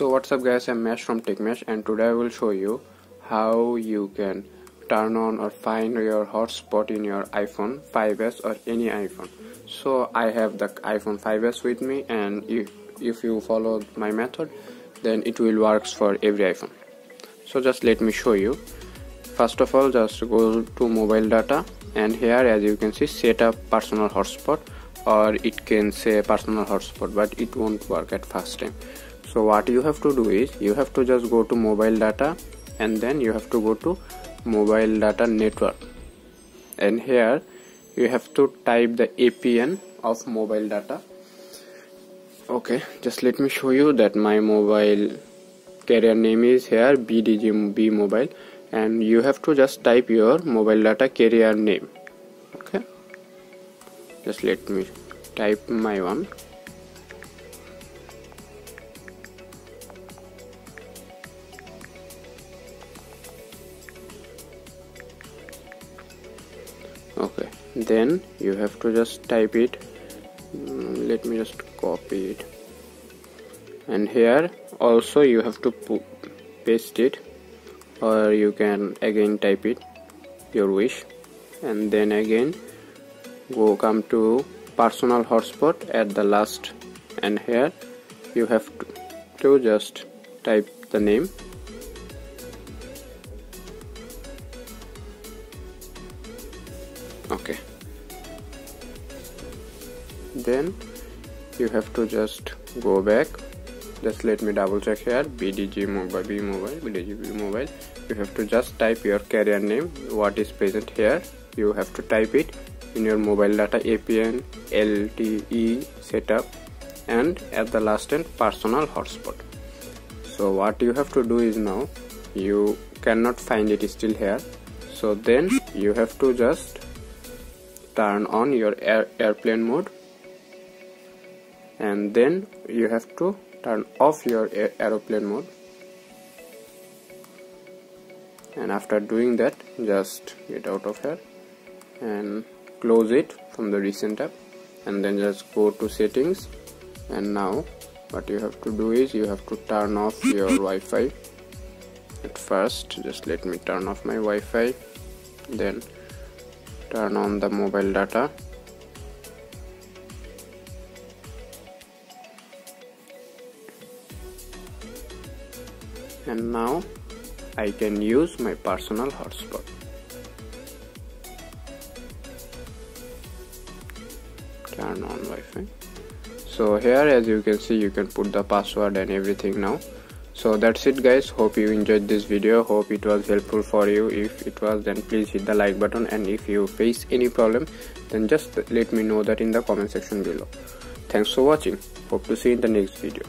So what's up guys, I'm Mash from TechMash, and today I will show you how you can turn on or find your hotspot in your iPhone 5s or any iPhone. So I have the iPhone 5s with me, and if you follow my method then it will works for every iPhone. So just let me show you. First of all, just go to mobile data, and here as you can see, set up personal hotspot, or it can say personal hotspot, but it won't work at first time. So what you have to do is you have to just go to mobile data, and then you have to go to mobile data network, and here you have to type the APN of mobile data. Okay, just let me show you that my mobile carrier name is here BDGB mobile, and you have to just type your mobile data carrier name. Okay, just let me type my one. Okay, then you have to just type it. Let me just copy it, and here also you have to paste it, or you can again type it your wish, and then again come to personal hotspot at the last, and here you have to just type the name. Okay, then you have to just go back. Just let me double check here, BDGB mobile. You have to just type your carrier name, what is present here. You have to type it in your mobile data APN, LTE setup, and at the last end personal hotspot. So what you have to do is, now you cannot find it still here, so then you have to just turn on your airplane mode, and then you have to turn off your aeroplane mode, and after doing that just get out of here and close it from the recent app, and then just go to settings. And now what you have to do is you have to turn off your Wi-Fi at first. Just let me turn off my Wi-Fi, then turn on the mobile data, and now I can use my personal hotspot. Turn on Wi-Fi. So here as you can see, you can put the password and everything now. So that's it guys, hope you enjoyed this video, hope it was helpful for you. If it was, then please hit the like button, and if you face any problem then just let me know that in the comment section below. Thanks for watching, hope to see you in the next video.